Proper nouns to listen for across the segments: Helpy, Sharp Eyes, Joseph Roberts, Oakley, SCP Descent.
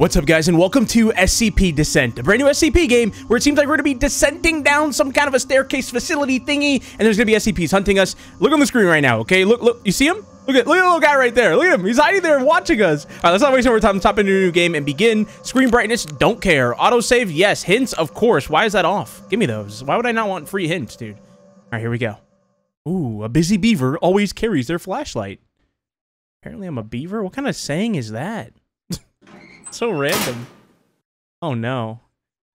What's up, guys, and welcome to SCP Descent, a brand new SCP game where it seems like we're going to be descending down some kind of a staircase facility thingy, and there's going to be SCPs hunting us. Look on the screen right now, okay? Look, you see him? Look at the little guy right there. Look at him. He's hiding there watching us. All right, let's not waste more time. Let's hop into a new game and begin. Screen brightness, don't care. Autosave, yes. Hints, of course. Why is that off? Give me those. Why would I not want free hints, dude? All right, here we go. Ooh, a busy beaver always carries their flashlight. Apparently, I'm a beaver? What kind of saying is that? So random. Oh no.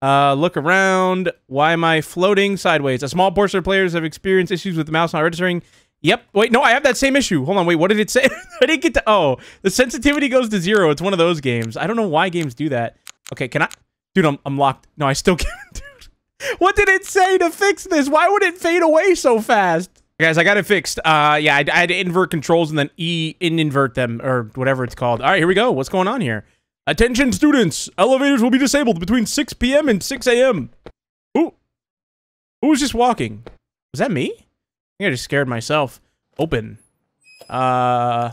Look around. Why am I floating sideways? A small portion of players have experienced issues with the mouse not registering. Yep. Wait, no, I have that same issue. Hold on, wait, what did it say? I didn't get to... Oh, the sensitivity goes to zero. It's one of those games. I don't know why games do that. Okay, can I... Dude, I'm locked. No, I still can't. Dude. What did it say to fix this? Why would it fade away so fast? Guys, I got it fixed. Yeah, I had to invert controls and then invert them or whatever it's called. All right, here we go. What's going on here? Attention students, elevators will be disabled between 6 p.m. and 6 a.m. Ooh. Who was just walking? Was that me? I think I just scared myself. Open. Yeah,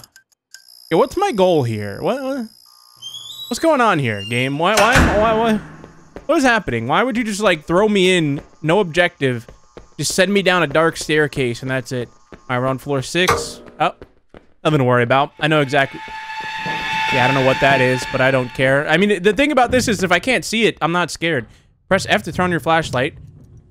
what's my goal here? What's going on here, game? Why? What is happening? Why would you just, like, throw me in? No objective. Just send me down a dark staircase and that's it. All right, we're on floor 6. Oh, nothing to worry about. I know exactly... Yeah, I don't know what that is, but I don't care. I mean, the thing about this is if I can't see it, I'm not scared. Press F to turn on your flashlight.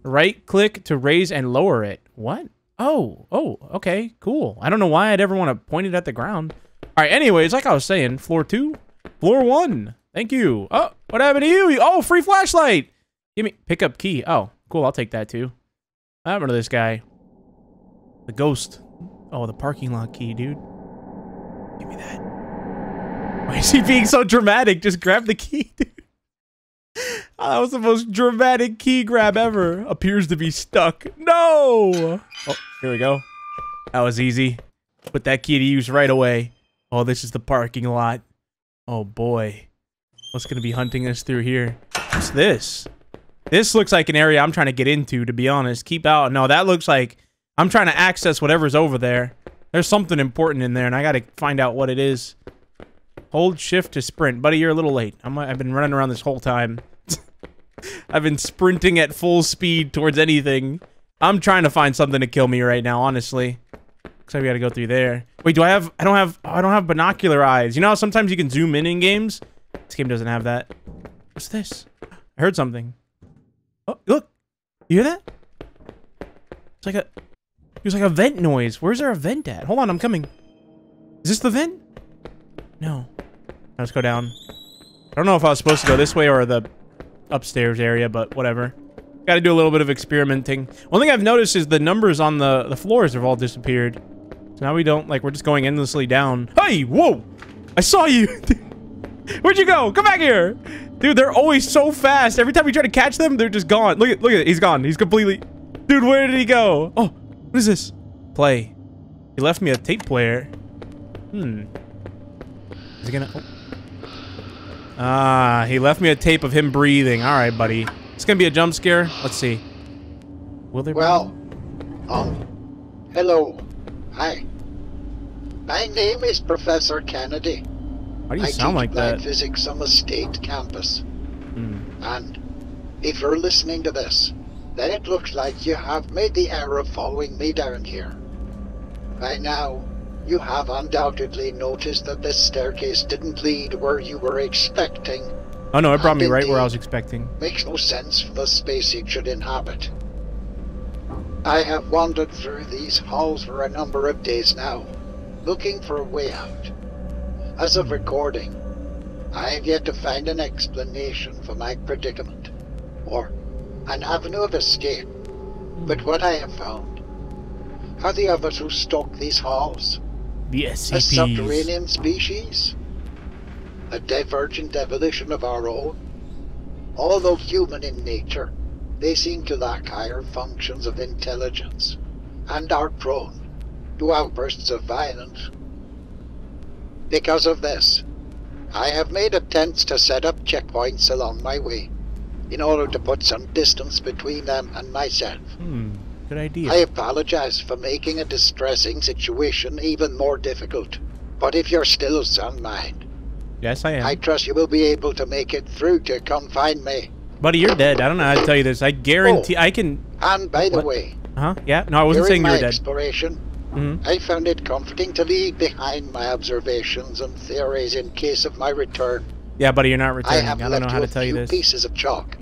Right-click to raise and lower it. What? Oh, okay, cool. I don't know why I'd ever want to point it at the ground. All right, anyways, like I was saying, floor 2, floor 1. Thank you. Oh, what happened to you? Oh, free flashlight. Give me pickup key. Oh, cool, I'll take that too. I remember this guy. The ghost. Oh, the parking lot key, dude. Give me that. Why is he being so dramatic? Just grab the key, dude. Oh, that was the most dramatic key grab ever. Appears to be stuck. No! Oh, here we go. That was easy. Put that key to use right away. Oh, this is the parking lot. Oh, boy. What's going to be hunting us through here? What's this? This looks like an area I'm trying to get into, to be honest. Keep out. No, that looks like I'm trying to access whatever's over there. There's something important in there, and I got to find out what it is. Hold shift to sprint. Buddy, you're a little late. I've been running around this whole time. I've been sprinting at full speed towards anything. I'm trying to find something to kill me right now, honestly. Looks like we gotta go through there. Wait, do I have... I don't have binocular eyes. You know how sometimes you can zoom in games? This game doesn't have that. What's this? I heard something. Oh, look. You hear that? It's like a... It was like a vent noise. Where's our vent at? Hold on, I'm coming. Is this the vent? No. Let's go down. I don't know if I was supposed to go this way or the upstairs area, but whatever. Got to do a little bit of experimenting. One thing I've noticed is the numbers on the floors have all disappeared. So now we don't, like, we're just going endlessly down. Hey, whoa! I saw you! Where'd you go? Come back here! Dude, they're always so fast. Every time we try to catch them, they're just gone. Look at it. He's gone. He's completely... Dude, where did he go? Oh, what is this? Play. He left me a tape player. Is he gonna... Oh. Ah, he left me a tape of him breathing. All right, buddy. It's gonna be a jump scare. Let's see. Will there? Well, hello, hi. My name is Professor Kennedy. How do you sound like that? I teach physics on a state campus. And if you're listening to this, then it looks like you have made the error of following me down here. Right now. You have undoubtedly noticed that this staircase didn't lead where you were expecting. Oh no, it brought me right where I was expecting. Makes no sense for the space it should inhabit. I have wandered through these halls for a number of days now, looking for a way out. As of recording, I have yet to find an explanation for my predicament, or an avenue of escape. But what I have found are the others who stalk these halls. The SCPs. A subterranean species? A divergent evolution of our own? Although human in nature, they seem to lack higher functions of intelligence and are prone to outbursts of violence. Because of this, I have made attempts to set up checkpoints along my way in order to put some distance between them and myself. Good idea. I apologize for making a distressing situation even more difficult, but if you're still of sound mind, Yes, I am. I trust you will be able to make it through to come find me. Buddy, you're dead. I don't know how to tell you this. I guarantee I can... And by the way... Huh? Yeah? No, I wasn't saying you were dead. During my exploration, I found it comforting to leave behind my observations and theories in case of my return. Yeah, buddy, you're not returning. I don't know how to tell you this. Pieces of chalk.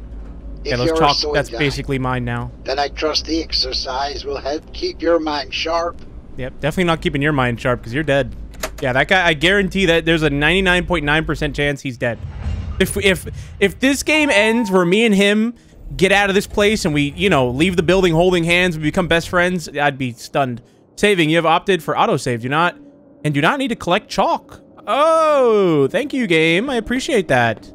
Yeah, those chalk, that's basically mine now. Then I trust the exercise will help keep your mind sharp. Yep, definitely not keeping your mind sharp because you're dead. Yeah, that guy, I guarantee that there's a 99.9% chance he's dead. If this game ends where me and him get out of this place and we, you know, leave the building holding hands, we become best friends, I'd be stunned. Saving, you have opted for autosave. Do not need to collect chalk. Oh, thank you, game. I appreciate that.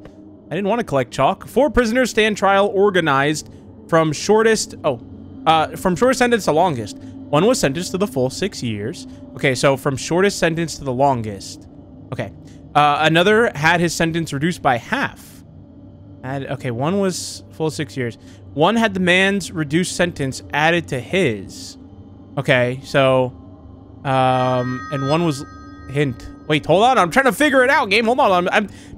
I didn't want to collect chalk. 4 prisoners stand trial organized from shortest... Oh, from shortest sentence to longest. 1 was sentenced to the full 6 years. Okay, so from shortest sentence to the longest. Okay. Another had his sentence reduced by half. Okay, 1 was full 6 years. 1 had the man's reduced sentence added to his. Okay, so... and 1 was... Hint. Wait, hold on. I'm trying to figure it out, game. Hold on.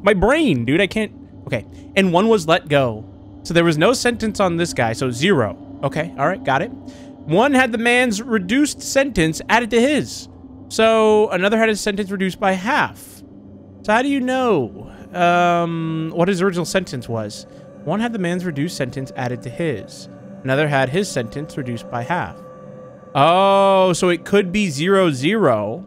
My brain, dude. I can't... Okay, and 1 was let go. So there was no sentence on this guy, so 0. Okay, all right, got it. 1 had the man's reduced sentence added to his. So another had his sentence reduced by half. So how do you know what his original sentence was? 1 had the man's reduced sentence added to his. Another had his sentence reduced by half. Oh, so it could be 0, 0,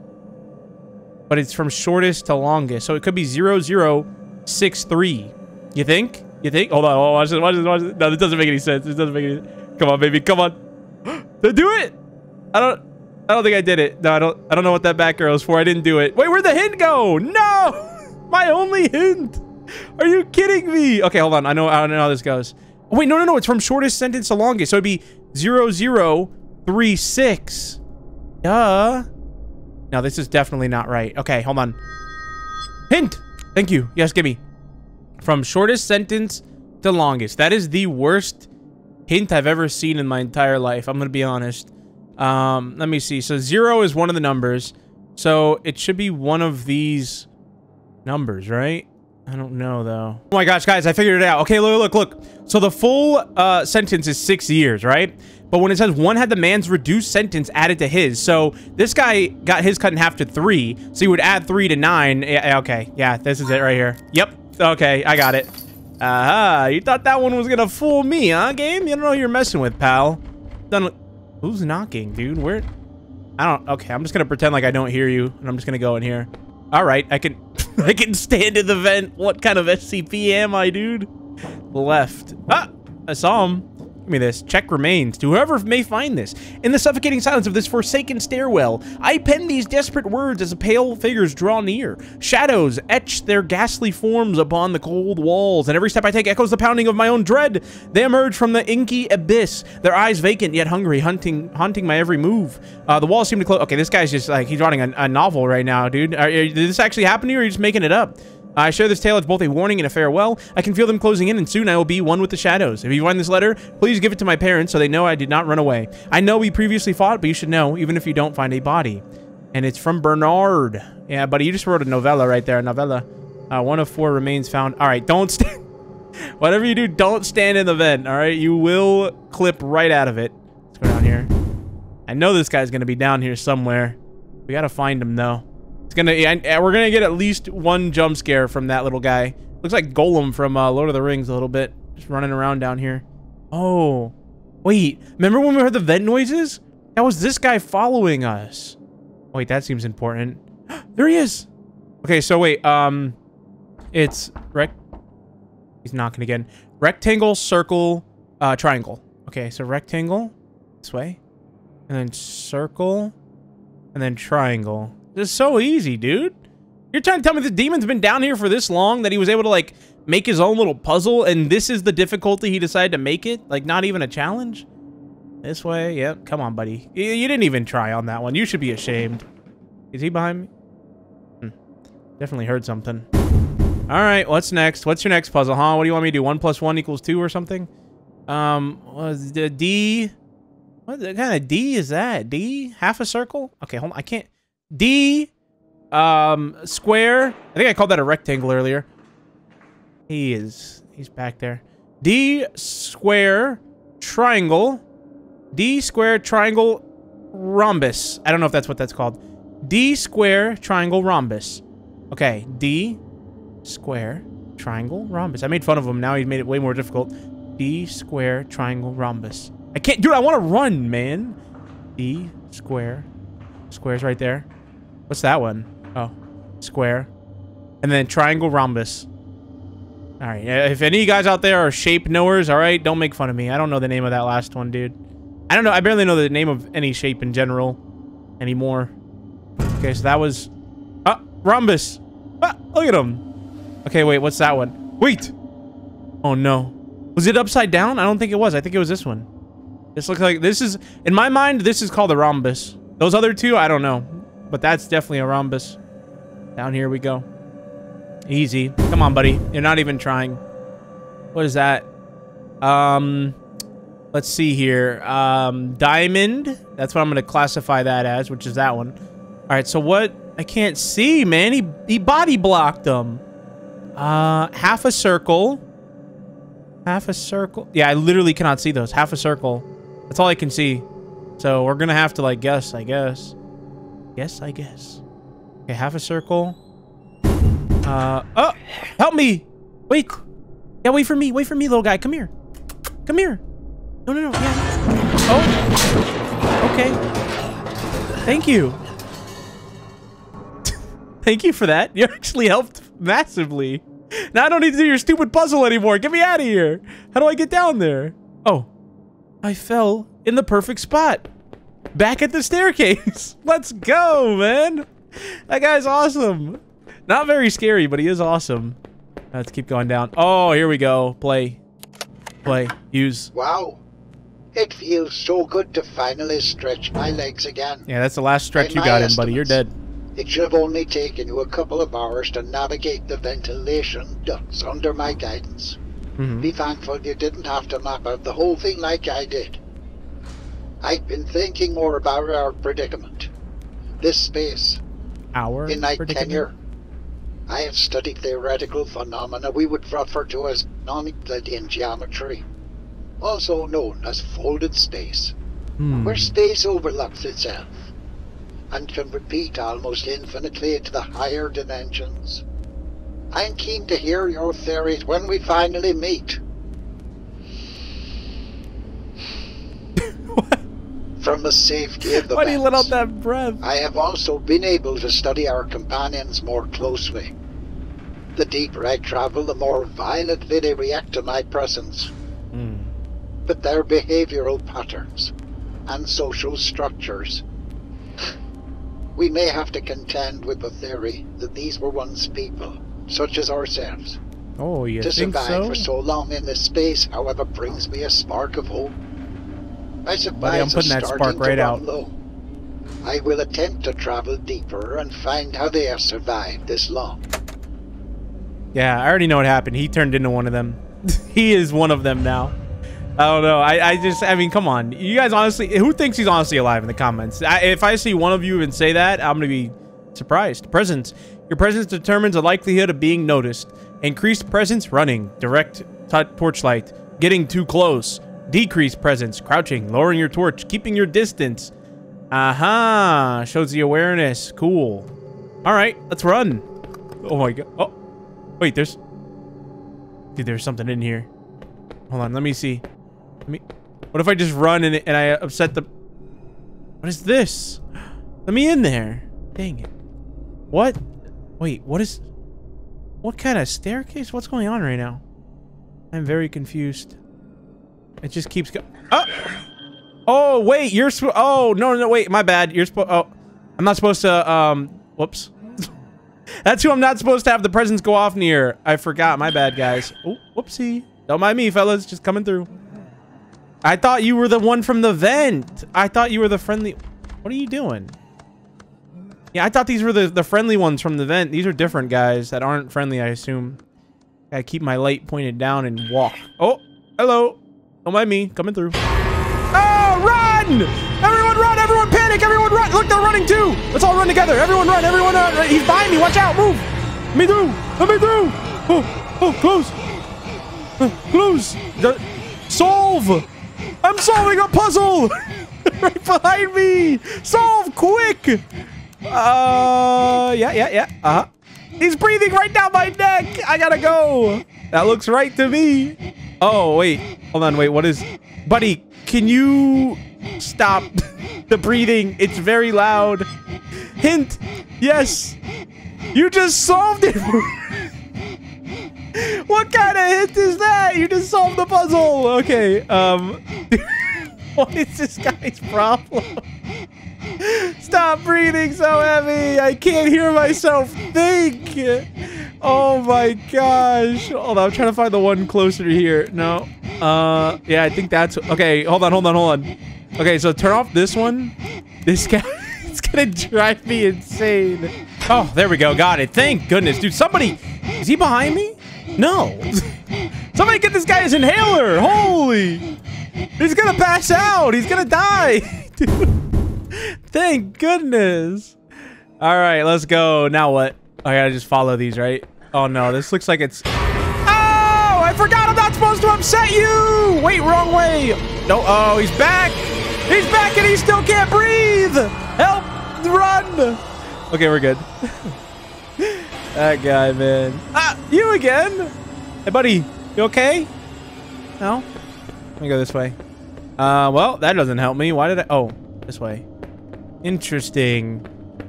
but it's from shortest to longest. So it could be 0, 0, 6, 3. You think? You think? Hold on. Oh, watch this. No, this doesn't make any sense. This doesn't make any sense. Come on, baby. Come on. Do it. I don't think I did it. No, I don't know what that back arrow is for. I didn't do it. Wait, where'd the hint go? No! My only hint. Are you kidding me? Okay, hold on. I don't know how this goes. Oh, wait, no. It's from shortest sentence to longest. So it'd be 0, 0, 3, 6. Duh. No, this is definitely not right. Okay, hold on. Hint! Thank you. Yes, give me. From shortest sentence to longest. That is the worst hint I've ever seen in my entire life. I'm gonna be honest. Let me see. So 0 is one of the numbers. So it should be one of these numbers, right? I don't know though. Oh my gosh, guys, I figured it out. Okay, look. So the full sentence is 6 years, right? But when it says 1 had the man's reduced sentence added to his, so this guy got his cut in half to 3, so you would add 3 to 9. Okay, yeah, this is it right here. Yep. Okay, I got it. Aha, you thought that one was gonna fool me, huh, game? You don't know who you're messing with, pal. Who's knocking, dude? Where? Okay, I'm just gonna pretend like I don't hear you, and I'm just gonna go in here. All right, I can stand in the vent. What kind of SCP am I, dude? Left. Ah, I saw him. Me this check remains to whoever may find this in the suffocating silence of this forsaken stairwell. I pen these desperate words as the pale figures draw near. Shadows etch their ghastly forms upon the cold walls, and every step I take echoes the pounding of my own dread. They emerge from the inky abyss, their eyes vacant yet hungry, haunting my every move. The walls seem to close. Okay, this guy's just like he's writing a novel right now, dude. Did this actually happen to you, or are you just making it up? I share this tale as both a warning and a farewell. I can feel them closing in, and soon I will be one with the shadows. If you find this letter, please give it to my parents so they know I did not run away. I know we previously fought, but you should know, even if you don't find a body. And it's from Bernard. Yeah, buddy, you just wrote a novella right there, a novella. 1 of 4 remains found. All right, don't stand. Whatever you do, don't stand in the vent, all right? You will clip right out of it. Let's go down here. I know this guy's going to be down here somewhere. We got to find him, though. We're gonna get at least one jump scare from that little guy. Looks like Golem from Lord of the Rings a little bit, just running around down here. Oh, wait! Remember when we heard the vent noises? That was this guy following us. Wait, that seems important. There he is. Okay, so wait. It's He's knocking again. Rectangle, circle, triangle. Okay, so rectangle this way, and then circle, and then triangle. It's so easy, dude. You're trying to tell me this demon's been down here for this long that he was able to, like, make his own little puzzle, and this is the difficulty he decided to make it? Like, not even a challenge? This way? Yep. Come on, buddy. You didn't even try on that one. You should be ashamed. Is he behind me? Definitely heard something. All right, what's next? What's your next puzzle, huh? What do you want me to do? 1 plus 1 equals 2 or something? Was the D? What kind of D is that? D? Half a circle? Okay, hold on. I can't... D Square. I think I called that a rectangle earlier. He's back there. D square triangle. D square triangle rhombus. I don't know if that's what that's called. D square triangle rhombus. Okay, D square triangle rhombus. I made fun of him. Now he's made it way more difficult. D square triangle rhombus. I can't, dude, I want to run, man. D square. Square's right there. What's that one? Oh, square. And then triangle rhombus. All right, if any of you guys out there are shape knowers, all right, don't make fun of me. I don't know the name of that last one, dude. I don't know. I barely know the name of any shape in general anymore. Okay, so that was... rhombus. Ah, look at him. Okay, wait, what's that one? Wait. Oh, no. Was it upside down? I don't think it was. I think it was this one. This looks like... This is... In my mind, this is called a rhombus. Those other two, I don't know. But that's definitely a rhombus. Down here we go. Easy. Come on, buddy. You're not even trying. What is that? Let's see here. Diamond. That's what I'm going to classify that as, which is that one. All right, so what? I can't see, man. He body blocked him. Half a circle. Half a circle. Yeah, I literally cannot see those. Half a circle. That's all I can see. So we're going to have to, like, guess, I guess. Yes, I guess. Okay, half a circle. Oh, help me. Wait. Yeah, wait for me. Wait for me, little guy. Come here. Come here. No, no, no. Yeah. Oh. Okay. Thank you. Thank you for that. You actually helped massively. Now I don't need to do your stupid puzzle anymore. Get me out of here. How do I get down there? Oh. I fell in the perfect spot. Back at the staircase. Let's go, man. That guy's awesome. Not very scary, but he is awesome. Let's keep going down. Oh, here we go. Play. Play. Use. Wow. It feels so good to finally stretch my legs again. Yeah, that's the last stretch you got in, buddy. You're dead. It should have only taken you a couple of hours to navigate the ventilation ducts under my guidance. Mm-hmm. Be thankful you didn't have to map out the whole thing like I did. I've been thinking more about our predicament. This space. Our in my tenure, I have studied theoretical phenomena we would refer to as non-Euclidean geometry, also known as folded space, where space overlaps itself and can repeat almost infinitely to the higher dimensions. I'm keen to hear your theories when we finally meet. From the safety of the Why do you let out that breath? I have also been able to study our companions more closely. The deeper I travel, the more violently they react to my presence. But their behavioral patterns and social structures. We may have to contend with the theory that these were once people, such as ourselves. Oh, you think so? To survive for so long in this space, however, brings me a spark of hope. I suppose I'm putting that spark right out. I will attempt to travel deeper and find how they have survived this long. Yeah, I already know what happened. He turned into one of them. He is one of them now. I don't know. I mean, come on. You guys honestly, who thinks he's honestly alive in the comments? If I see one of you even say that, I'm going to be surprised. Presence. Your presence determines the likelihood of being noticed. Increased presence running. Direct torchlight. Getting too close. Decreased presence, crouching, lowering your torch, keeping your distance. Aha! Shows the awareness. Cool. All right, let's run. Oh my god. Oh, wait. There's something in here. Hold on. Let me see. What if I just run and I upset the? What is this? Let me in there. Dang it. What? Wait. What is? What kind of staircase? What's going on right now? I'm very confused. It just keeps going. Oh! Oh, wait, you're supposed... Oh, no, no, wait, my bad. You're supposed... Oh, I'm not supposed to, Whoops. That's who I'm not supposed to have the presents go off near. I forgot. My bad, guys. Oh, whoopsie. Don't mind me, fellas. Just coming through. I thought you were the one from the vent. I thought you were the friendly... What are you doing? Yeah, I thought these were the friendly ones from the vent. These are different guys that aren't friendly, I assume. Gotta keep my light pointed down and walk. Oh, hello. Don't mind me, coming through. Oh, run! Everyone run! Everyone panic! Everyone run! shit! Look, they're running too! Let's all run together! Everyone run! Everyone run! He's behind me! Watch out! Move! Let me through! Let me through! Oh! Oh! Close! Close! Solve! I'm solving a puzzle! Right behind me! Solve! Quick! Yeah. Uh-huh. He's breathing right down my neck! I gotta go! That looks right to me! Oh, wait. Hold on, wait. What is... Buddy, can you stop the breathing? It's very loud. Hint. Yes. You just solved it. What kind of hint is that? You just solved the puzzle. Okay. What is this guy's problem? Stop breathing so heavy. I can't hear myself think. Oh my gosh. Hold on. I'm trying to find the one closer here. No. Yeah, I think that's... Okay, hold on. Okay, so turn off this one. This guy... It's gonna drive me insane. Oh, there we go. Got it. Thank goodness. Dude, somebody... Is he behind me? No. Somebody get this guy his inhaler. Holy... He's gonna pass out. He's gonna die. Dude. Thank goodness. All right, let's go. Now what? I gotta just follow these, right? Oh, no. This looks like it's... Oh, I forgot I'm not supposed to upset you. Wait, wrong way. No. Oh, he's back. He's back and he still can't breathe. Help. Run. Okay, we're good. That guy, man. Ah, you again. Hey, buddy. You okay? No? Let me go this way. Well, that doesn't help me. Why did I... Oh, this way. Interesting.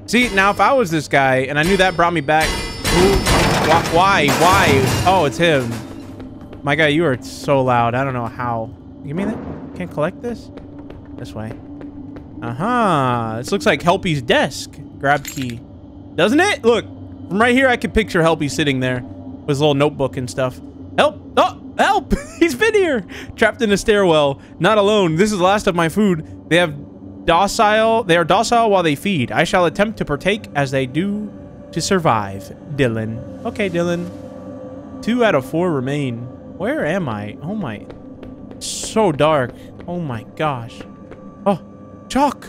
See, now if I was this guy and I knew that brought me back... Ooh, why? Oh, it's him. My guy, you are so loud. I don't know how. You mean that? Can't collect this? This way. Uh-huh. This looks like Helpy's desk. Grab key. Doesn't it? Look. From right here, I can picture Helpy sitting there with his little notebook and stuff. Help! Oh, help! He's been here! Trapped in a stairwell. Not alone. This is the last of my food. They are docile while they feed. I shall attempt to partake as they do to survive. Dylan. Okay, Dylan. 2 out of 4 remain. Where am I? Oh my. It's so dark. Oh my gosh. Oh, chalk.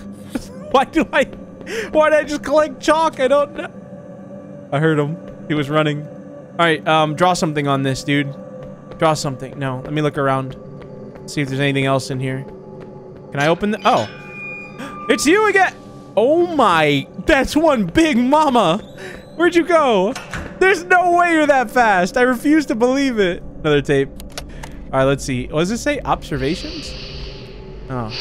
Why did I just collect chalk? I don't know. I heard him. He was running. All right, draw something on this, dude. Draw something. No, let me look around. See if there's anything else in here. Can I open the... Oh. It's you again! Oh my, that's one big mama! Where'd you go? There's no way you're that fast! I refuse to believe it! Another tape. Alright, let's see. What does it say? Observations? Oh.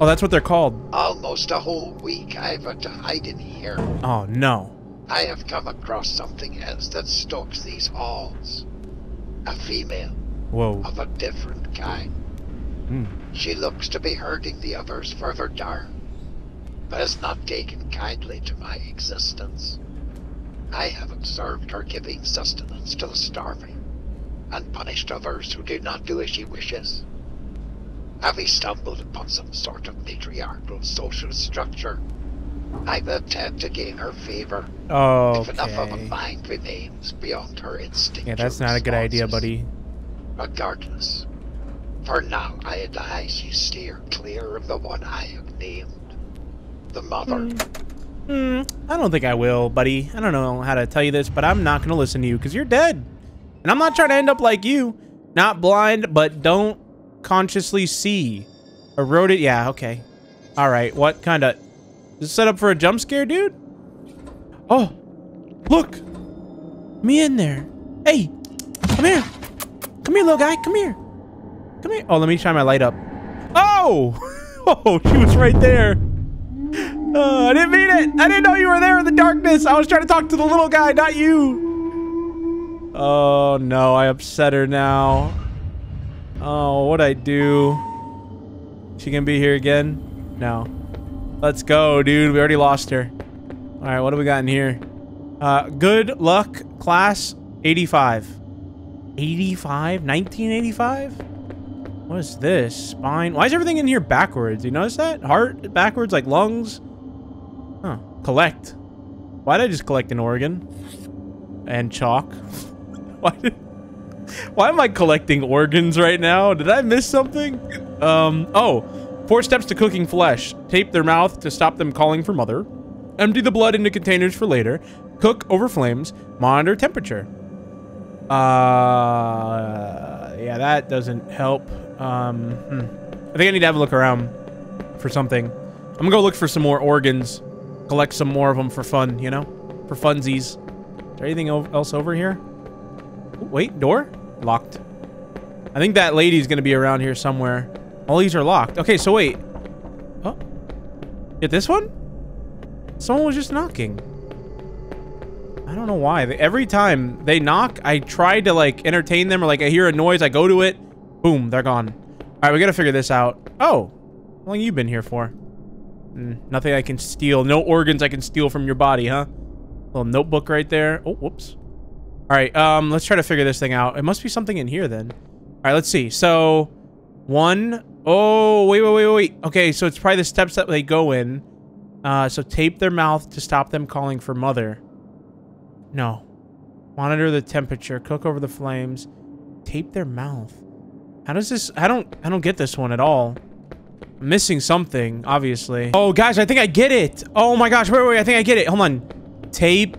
Oh, that's what they're called. Almost a whole week I've had to hide in here. Oh, no. I have come across something else that stalks these halls. A female. Whoa. Of a different kind. Mm. She looks to be herding the others further down, but has not taken kindly to my existence. I have observed her giving sustenance to the starving, and punished others who do not do as she wishes. Have we stumbled upon some sort of matriarchal social structure? I will attempt to gain her favor. Oh, okay. If enough of a mind remains beyond her instinctual responses. Yeah, that's not a good idea, buddy. Regardless. For now, I advise you steer clear of the one I have named, the mother. I don't think I will, buddy. I don't know how to tell you this, but I'm not going to listen to you because you're dead. And I'm not trying to end up like you. Not blind, but don't consciously see. Eroded. Yeah, okay. All right. What kind of... Is this set up for a jump scare, dude? Oh, look. Me in there. Hey, come here. Come here, little guy. Come here. Come here. Oh, let me shine my light up. Oh! Oh, she was right there. I didn't mean it. I didn't know you were there in the darkness. I was trying to talk to the little guy, not you. Oh, no. I upset her now. Oh, what'd I do? She gonna be here again? No. Let's go, dude. We already lost her. All right, what do we got in here? Good luck, class 85. 85? 1985? What is this? Spine? Why is everything in here backwards? You notice that? Heart backwards, like lungs. Huh. Collect. Why did I just collect an organ? And chalk. Why am I collecting organs right now? Did I miss something? Oh. 4 steps to cooking flesh. Tape their mouth to stop them calling for mother. Empty the blood into containers for later. Cook over flames. Monitor temperature. Yeah, that doesn't help. I think I need to have a look around for something. I'm gonna go look for some more organs. Collect some more of them for fun, you know? For funsies. Is there anything else over here? Ooh, wait, door? Locked. I think that lady's gonna be around here somewhere. All these are locked. Okay, so wait. Oh. Get this one? Someone was just knocking. I don't know why. Every time they knock, I try to, like, entertain them, or, like, I hear a noise, I go to it. Boom, they're gone. All right, we gotta figure this out. Oh. How long have you been here for? Nothing I can steal. No organs I can steal from your body, huh? Little notebook right there. Oh, whoops. All right, let's try to figure this thing out. It must be something in here, then. All right, let's see. So... Oh, wait. Okay, so it's probably the steps that they go in. So tape their mouth to stop them calling for mother. No. Monitor the temperature. Cook over the flames. Tape their mouth. How does this... I don't get this one at all. I'm missing something, obviously. Oh, guys, I think I get it. Oh, my gosh. Wait, I think I get it. Hold on. Tape.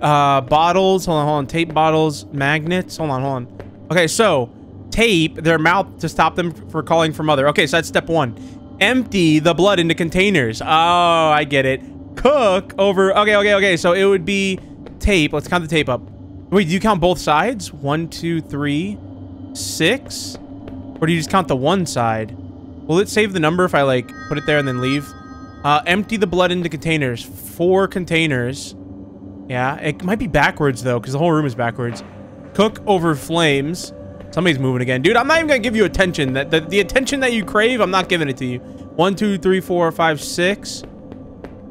Bottles. Hold on. Tape bottles. Magnets. Hold on. Okay, so... Tape their mouth to stop them from calling for mother. Okay, so that's step one. Empty the blood into containers. Oh, I get it. Cook over... Okay. So it would be tape. Let's count the tape up. Wait, do you count both sides? 1, 2, 3, 6? Or do you just count the one side? Will it save the number if I, like, put it there and then leave? Empty the blood into containers. 4 containers. Yeah, it might be backwards, though, because the whole room is backwards. Cook over flames... Somebody's moving again. Dude, I'm not even going to give you attention. The attention that you crave, I'm not giving it to you. 1, 2, 3, 4, 5, 6.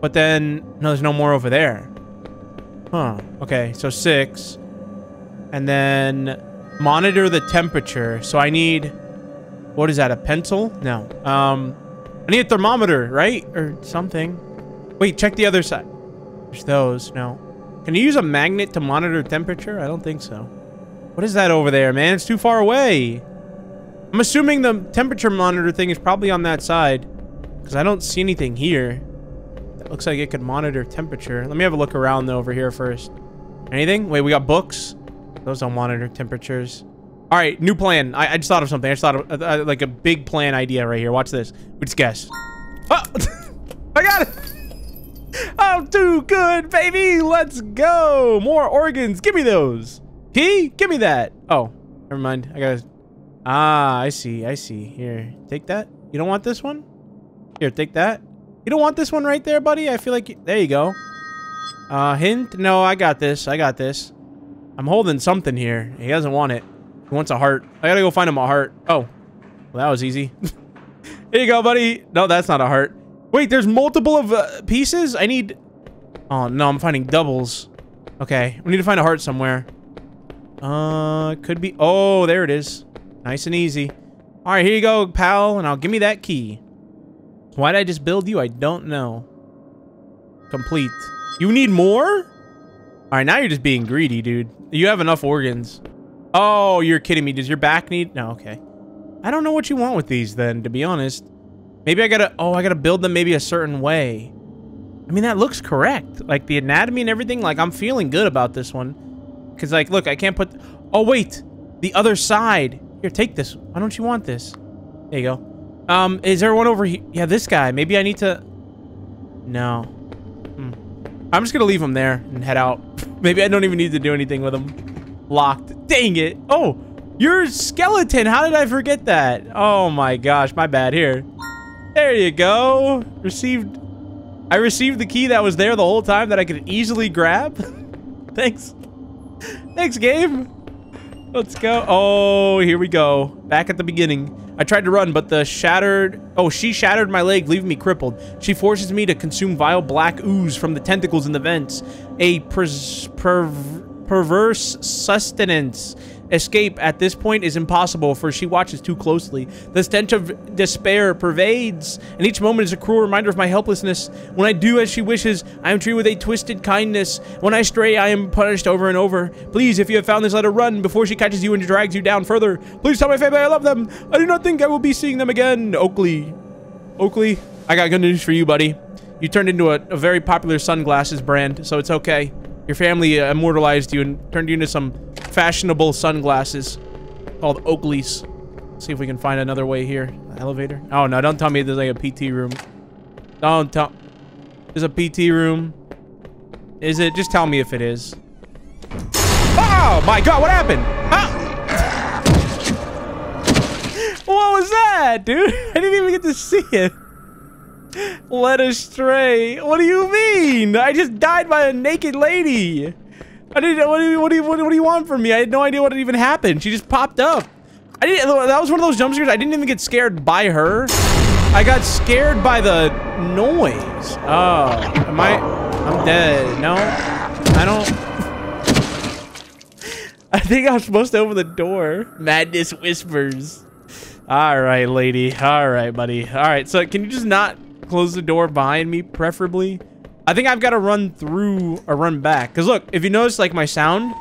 But then, no, there's no more over there. Huh. Okay, so 6. And then, monitor the temperature. So I need, what is that, a pencil? No. I need a thermometer, right? Or something. Wait, check the other side. There's those. No. Can you use a magnet to monitor temperature? I don't think so. What is that over there, man? It's too far away. I'm assuming the temperature monitor thing is probably on that side, because I don't see anything here. That looks like it could monitor temperature. Let me have a look around, though, over here first. Anything? Wait, we got books. Those don't monitor temperatures. All right, new plan. I just thought of something. I just thought of, like, a big plan idea right here. Watch this. We just guess. Oh! I got it! I'm too good, baby! Let's go! More organs! Give me those! Key? Give me that. Oh, never mind. I gotta... Ah, I see. Here, take that. You don't want this one? Here, take that. You don't want this one right there, buddy? I feel like... You... There you go. Hint? No, I got this. I'm holding something here. He doesn't want it. He wants a heart. I gotta go find him a heart. Oh. Well, that was easy. Here you go, buddy. No, that's not a heart. Wait, there's multiple of pieces? I need... Oh, no, I'm finding doubles. Okay, we need to find a heart somewhere. Could be... Oh, there it is. Nice and easy. All right, here you go, pal, and I'll give me that key. Why did I just build you? I don't know. Complete. You need more? All right, now you're just being greedy, dude. You have enough organs. Oh, you're kidding me. Does your back need... No, okay. I don't know what you want with these, then, to be honest. Maybe I gotta... Oh, I gotta build them maybe a certain way. I mean, that looks correct. Like, the anatomy and everything, like, I'm feeling good about this one. Because, like, look, I can't put... Oh, wait. The other side. Here, take this. Why don't you want this? There you go. Is there one over here? Yeah, this guy. Maybe I need to... No. I'm just going to leave him there and head out. Maybe I don't even need to do anything with him. Locked. Dang it. Oh, your skeleton. How did I forget that? Oh, my gosh. My bad. Here. There you go. I received the key that was there the whole time that I could easily grab. Thanks. Thanks, game. Let's go. Oh, here we go. Back at the beginning. I tried to run, but the shattered... Oh, she shattered my leg, leaving me crippled. She forces me to consume vile black ooze from the tentacles in the vents. A perverse sustenance. Escape at this point is impossible, for she watches too closely. The stench of despair pervades, and each moment is a cruel reminder of my helplessness. When I do as she wishes, I am treated with a twisted kindness. When I stray, I am punished over and over. Please, if you have found this, let her run before she catches you and drags you down further. Please tell my family I love them. I do not think I will be seeing them again. Oakley. Oakley, I got good news for you, buddy. You turned into a very popular sunglasses brand, so it's okay. Your family immortalized you and turned you into some fashionable sunglasses called Oakley's. Let's see if we can find another way here. Elevator? Oh, no, don't tell me there's like a PT room. Don't tell... There's a PT room. Is it? Just tell me if it is. Oh, my God, what happened? Huh? What was that, dude? I didn't even get to see it. Led astray. What do you mean? I just died by a naked lady. I didn't. What do you want from me? I had no idea what even happened. She just popped up. I didn't. That was one of those jump scares. I didn't even get scared by her. I got scared by the noise. Oh, am I? I'm dead. No, I don't. I think I was supposed to open the door. Madness whispers. All right, lady. All right, buddy. All right. So can you just not close the door behind me, preferably? I think I've got to run through or run back. Because look, if you notice, like, my sound.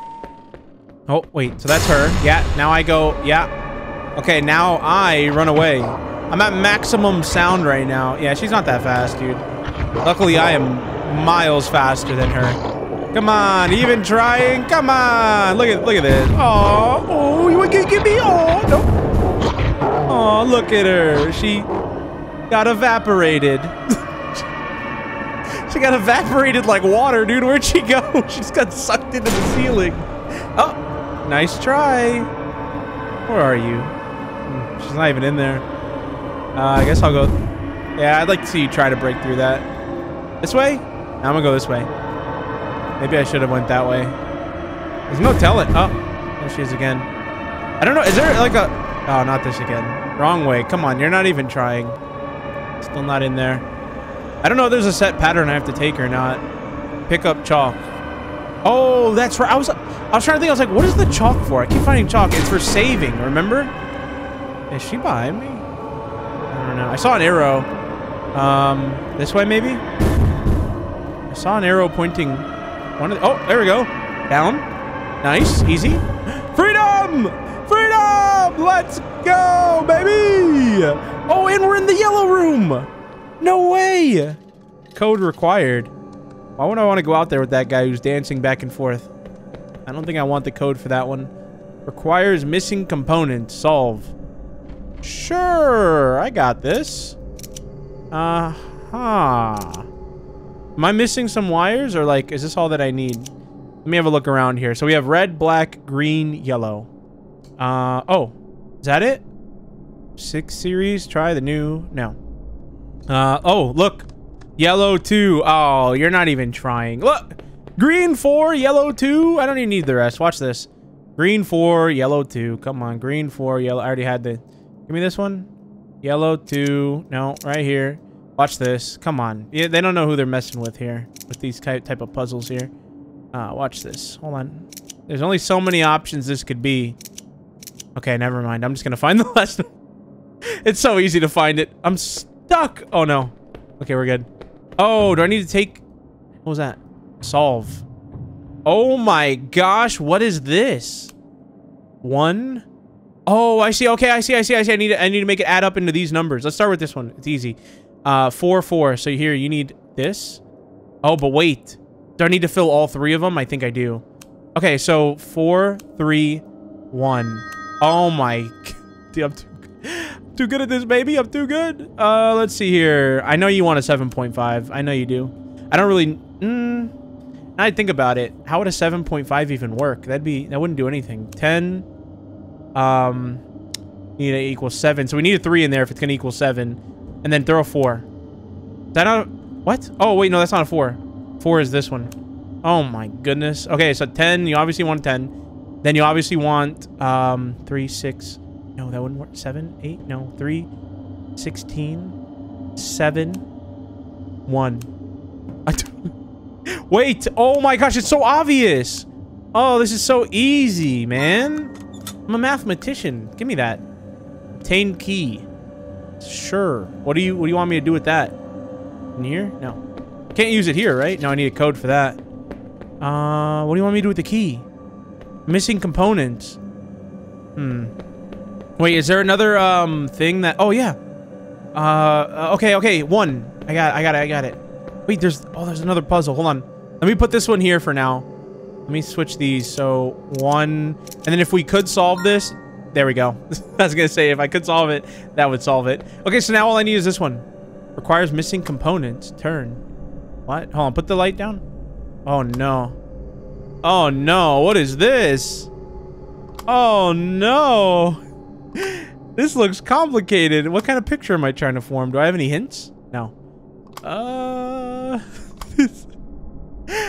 Oh, wait. So that's her. Yeah. Now I go. Yeah. Okay. Now I run away. I'm at maximum sound right now. Yeah, she's not that fast, dude. Luckily, I am miles faster than her. Come on. Even trying. Come on. Look at this. Aww. Oh, you want to get me? Oh, no. Oh, look at her. She got evaporated. She got evaporated like water, dude. Where'd she go? She just got sucked into the ceiling. Oh, nice try. Where are you? She's not even in there. I guess I'll go. Yeah, I'd like to see you try to break through that. This way? No, I'm gonna go this way. Maybe I should have went that way. There's no telling. Oh, there she is again. I don't know. Is there like a... Oh, not this again. Wrong way. Come on. You're not even trying. Still not in there. I don't know if there's a set pattern I have to take or not. Pick up chalk. Oh, that's right. I was trying to think. I was like, what is the chalk for? I keep finding chalk. It's for saving, remember? Is she behind me? I don't know. I saw an arrow. This way, maybe? I saw an arrow pointing... One of the... Oh, there we go. Down. Nice. Easy. Freedom! Freedom! Let's go, baby! Oh, and we're in the yellow room! No way! Code required. Why would I want to go out there with that guy who's dancing back and forth? I don't think I want the code for that one. Requires missing component. Solve. Sure, I got this. Uh-huh. Am I missing some wires? Or, like, is this all that I need? Let me have a look around here. So we have red, black, green, yellow. Oh. Is that it? 6 series. Try the new. No. Oh, look. Yellow 2. Oh, you're not even trying. Look. Green 4. Yellow 2. I don't even need the rest. Watch this. Green 4. Yellow 2. Come on. Green 4. Yellow. I already had the. Give me this one. Yellow 2. No. Right here. Watch this. Come on. Yeah, they don't know who they're messing with here. With these type of puzzles here. Watch this. Hold on. There's only so many options this could be. Okay, never mind. I'm just going to find the last one. It's so easy to find it. I'm stuck. Oh, no. Okay, we're good. Oh, do I need to take... What was that? Solve. Oh, my gosh. What is this? 1. Oh, I see. Okay, I see. I need to make it add up into these numbers. Let's start with this one. It's easy. 4, 4. So here, you need this. Oh, but wait. Do I need to fill all 3 of them? I think I do. Okay, so 4, 3, 1. Oh my, dude, I'm too good at this, baby. I'm too good. Let's see here. I know you want a 7.5. I know you do. I don't really, I think about it. How would a 7.5 even work? That wouldn't do anything. 10, need to equal 7. So we need a 3 in there if it's going to equal 7. And then throw a 4. Is that not, what? Oh, wait, no, that's not a 4. 4 is this one. Oh my goodness. Okay, so 10, you obviously want 10. Then you obviously want 3, 6, no, that wouldn't work, 7, 8, no, 3, 16, 7, 1. Wait, oh my gosh, it's so obvious. Oh, this is so easy, man. I'm a mathematician. Give me that. Obtain key. Sure. What do you want me to do with that? In here? No. Can't use it here, right? No, I need a code for that. What do you want me to do with the key? Missing components. Wait, is there another thing that... Oh, yeah. Okay, one. I got it. Wait, there's another puzzle. Hold on. Let me put this one here for now. Let me switch these. So one, and then if we could solve this, there we go. I was gonna say if I could solve it, that would solve it. Okay, so now all I need is this one. Requires missing components. Turn. What? Hold on. Put the light down. Oh no. Oh no. What is this? Oh no. This looks complicated. What kind of picture am I trying to form? Do I have any hints? No.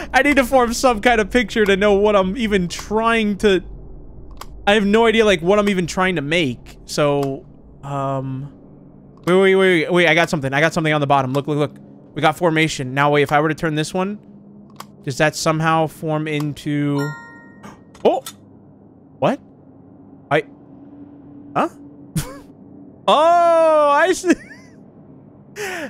I need to form some kind of picture to know what I'm even trying to... I have no idea, like, what I'm even trying to make. So, Wait, I got something on the bottom. Look. We got formation. Now, wait, if I were to turn this one... Does that somehow form into... Oh! What? Huh? Oh, I see.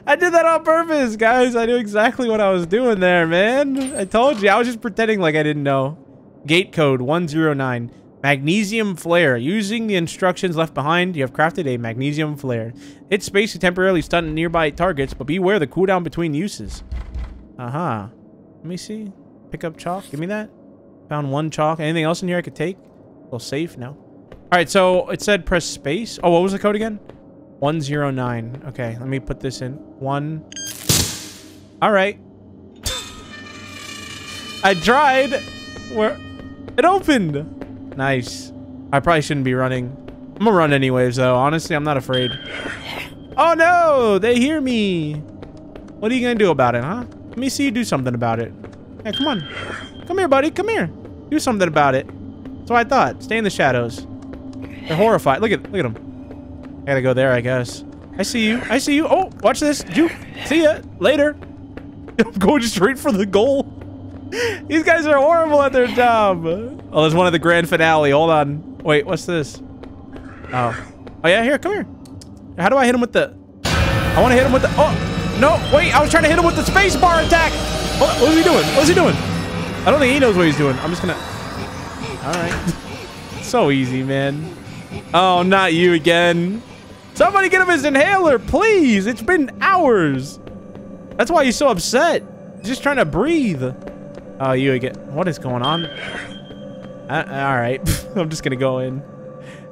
I did that on purpose, guys. I knew exactly what I was doing there, man. I told you. I was just pretending like I didn't know. Gate code 109. Magnesium flare. Using the instructions left behind, you have crafted a magnesium flare. Its space to temporarily stun nearby targets, but beware the cooldown between uses. Uh-huh. Let me see. Pick up chalk. Give me that. Found one chalk. Anything else in here I could take? A little safe? No. All right, so it said press space. Oh, what was the code again? 109. Okay, let me put this in. One. All right. I tried. Where? It opened. Nice. I probably shouldn't be running. I'm gonna run anyways, though. Honestly, I'm not afraid. Oh no, they hear me. What are you gonna do about it, huh? Let me see you do something about it. Hey, come on. Come here, buddy. Come here. Do something about it. That's what I thought. Stay in the shadows. They're horrified. Look at them. I gotta go there, I guess. I see you. Oh, watch this. Juke. See ya. Later. I'm going straight for the goal. These guys are horrible at their job. Oh, there's one at the grand finale. Hold on. Wait, what's this? Oh yeah, here, come here. How do I hit him with the... I want to hit him with the... Oh, no, wait. I was trying to hit him with the space bar attack. What was he doing? What is he doing? I don't think he knows what he's doing. I'm just gonna... All right. So easy, man. Oh, not you again. Somebody get him his inhaler, please. It's been hours. That's why he's so upset. He's just trying to breathe. Oh, you again. What is going on? All right. I'm just going to go in.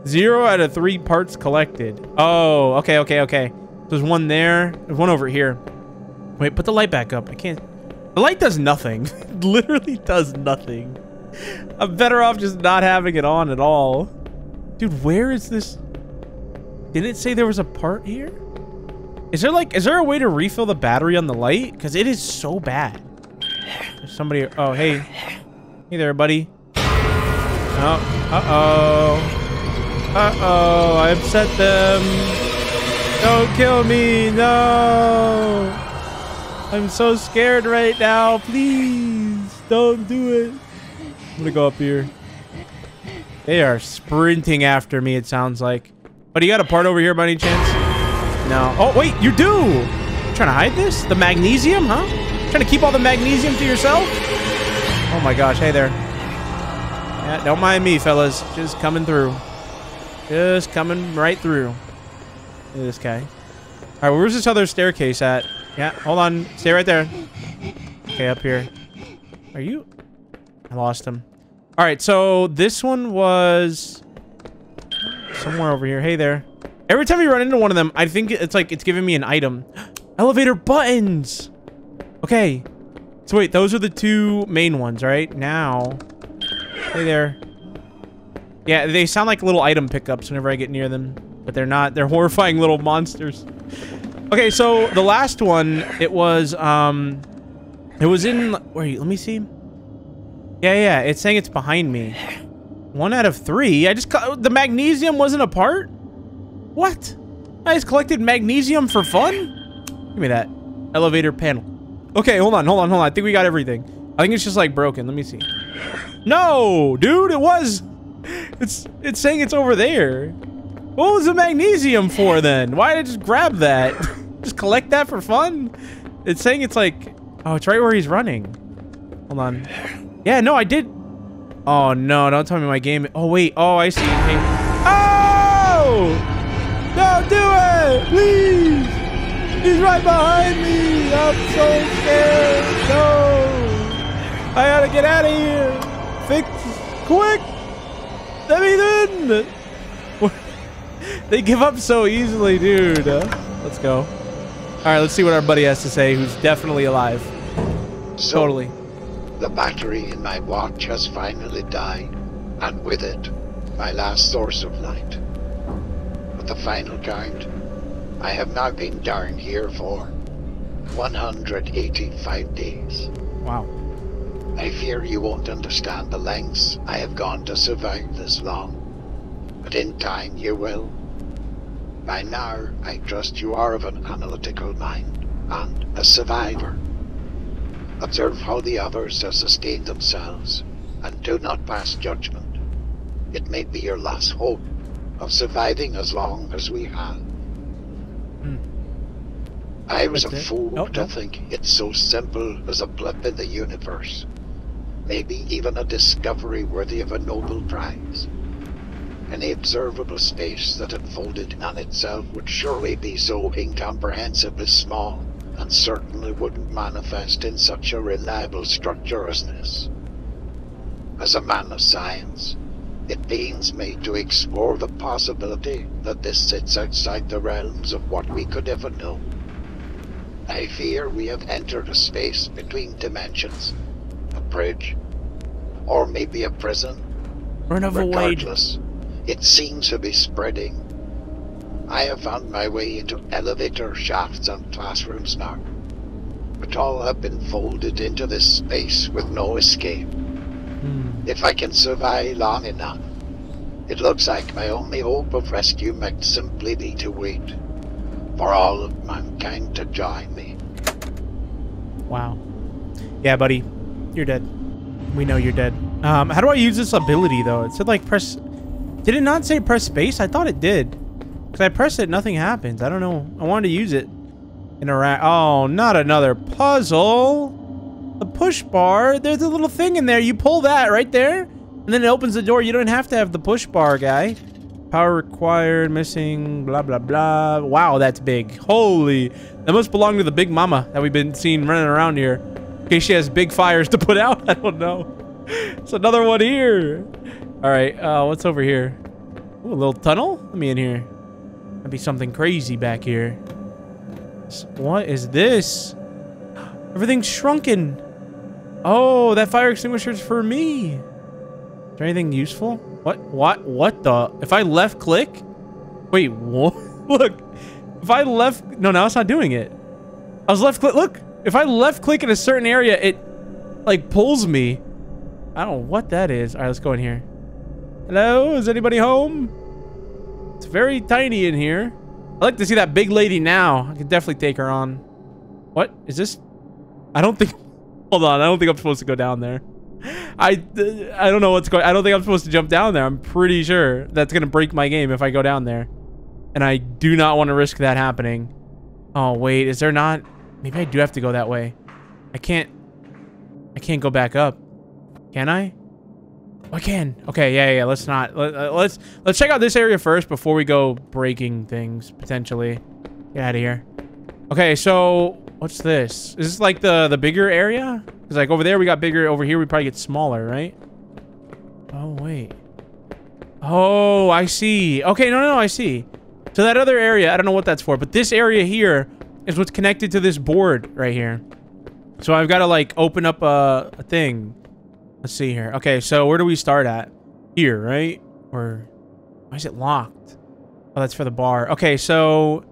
0 out of 3 parts collected. Oh, okay. There's one there. There's one over here. Wait, put the light back up. I can't. The light does nothing. It literally does nothing. I'm better off just not having it on at all. Dude, where is this? Didn't it say there was a part here? Is there a way to refill the battery on the light? Because it is so bad. There's somebody... Oh, hey. Hey there, buddy. Oh, uh-oh. Uh-oh, I upset them. Don't kill me, no. I'm so scared right now. Please, don't do it. I'm gonna go up here. They are sprinting after me, it sounds like. But you got a part over here by any chance? No. Oh, wait, you do! You're trying to hide this? The magnesium, huh? You're trying to keep all the magnesium to yourself? Oh my gosh, hey there. Yeah, don't mind me, fellas. Just coming through. Just coming right through. Look at this guy. All right, where's this other staircase at? Yeah, hold on. Stay right there. Okay, up here. Are you... I lost him. All right, so this one was somewhere over here. Hey there. Every time you run into one of them, I think it's like it's giving me an item. Elevator buttons. Okay. So wait, those are the two main ones, right? Now. Hey there. Yeah, they sound like little item pickups whenever I get near them, but they're not. They're horrifying little monsters. Okay, so the last one, it was in... Wait, let me see. Yeah, it's saying it's behind me. 1 out of 3. The magnesium wasn't a part? What? I just collected magnesium for fun? Give me that. Elevator panel. Okay, hold on. I think we got everything. I think it's just like broken. Let me see. No, dude, it was. It's saying it's over there. What was the magnesium for then? Why did I just grab that? Just collect that for fun? It's saying it's like, oh, it's right where he's running. Hold on. Yeah, no, I did. Oh, no, don't tell me my game. Oh, wait. Oh, I see. Hey. Oh! Don't do it! Please! He's right behind me. I'm so scared. No. I gotta get out of here. Fix it. Quick. Let me in. They give up so easily, dude. Let's go. All right, let's see what our buddy has to say, who's definitely alive. So, totally. The battery in my watch has finally died, and with it, my last source of light. With the final count, I have now been down here for 185 days. Wow. I fear you won't understand the lengths I have gone to survive this long. But in time you will. By now, I trust you are of an analytical mind and a survivor. Observe how the others have sustained themselves and do not pass judgment. It may be your last hope of surviving as long as we have. I was a fool to think it's so simple as a blip in the universe. Maybe even a discovery worthy of a Nobel Prize. And the observable space that unfolded on itself would surely be so incomprehensibly small, and certainly wouldn't manifest in such a reliable structure as this. As a man of science, it pains me to explore the possibility that this sits outside the realms of what we could ever know. I fear we have entered a space between dimensions, a bridge, or maybe a prison. Regardless, it seems to be spreading. I have found my way into elevator shafts and classrooms now, but all have been folded into this space with no escape. If I can survive long enough, it looks like my only hope of rescue might simply be to wait for all of mankind to join me. Wow. Yeah, buddy. You're dead. We know you're dead. How do I use this ability, though? It said, like, press... Did it not say press space? I thought it did. Because I pressed it, nothing happens. I don't know. I wanted to use it. Interact. Oh, not another puzzle. The push bar. There's a little thing in there. You pull that right there, and then it opens the door. You don't have to have the push bar, guy. Power required. Missing. Blah, blah, blah. Wow, that's big. Holy. That must belong to the big mama that we've been seeing running around here. In case she has big fires to put out. I don't know. It's another one here. All right, what's over here? Ooh, a little tunnel? Let me in here. That'd be something crazy back here. What is this? Everything's shrunken. Oh, that fire extinguisher's for me. Is there anything useful? What the? If I left click? Wait, what? Look, if I left, no, now it's not doing it. I was left click, look. If I left click in a certain area, it like pulls me. I don't know what that is. All right, let's go in here. Hello, is anybody home? It's very tiny in here. I'd like to see that big lady now. I could definitely take her on. What is this? I don't think... Hold on, I don't think I'm supposed to go down there. I don't know what's going... I don't think I'm supposed to jump down there. I'm pretty sure that's going to break my game if I go down there. And I do not want to risk that happening. Oh, wait, is there not... Maybe I do have to go that way. I can't go back up. Can I? I can. Okay, yeah, let's not. Let's check out this area first before we go breaking things, potentially. Get out of here. Okay, so what's this? Is this like the bigger area? Because like over there we got bigger, over here we probably get smaller, right? Oh, wait. Oh, I see. Okay, no, I see. So that other area, I don't know what that's for, but this area here is what's connected to this board right here. So I've got to like open up a thing. Let's see here. Okay, so where do we start at? Here, right? Or why is it locked? Oh, that's for the bar. Okay, so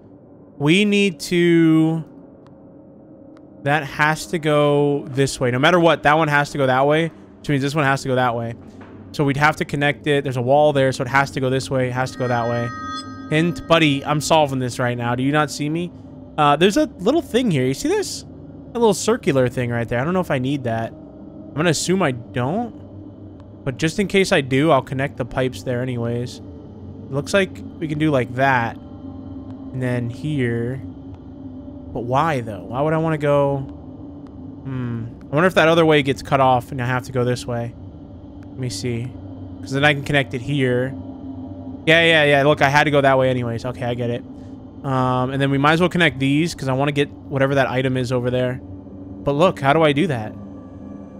we need to... That has to go this way. No matter what, that one has to go that way, which means this one has to go that way. So we'd have to connect it. There's a wall there, so it has to go this way. It has to go that way. Hint, buddy, I'm solving this right now. Do you not see me? There's a little thing here. You see this? A little circular thing right there. I don't know if I need that. I'm gonna assume I don't, but just in case I do, I'll connect the pipes there anyways. It looks like we can do like that, and then here. But why though? Why would I want to go? I wonder if that other way gets cut off and I have to go this way. Let me see, because then I can connect it here. Yeah. Look, I had to go that way anyways. Okay, I get it. And then we might as well connect these, because I want to get whatever that item is over there. But look, how do I do that?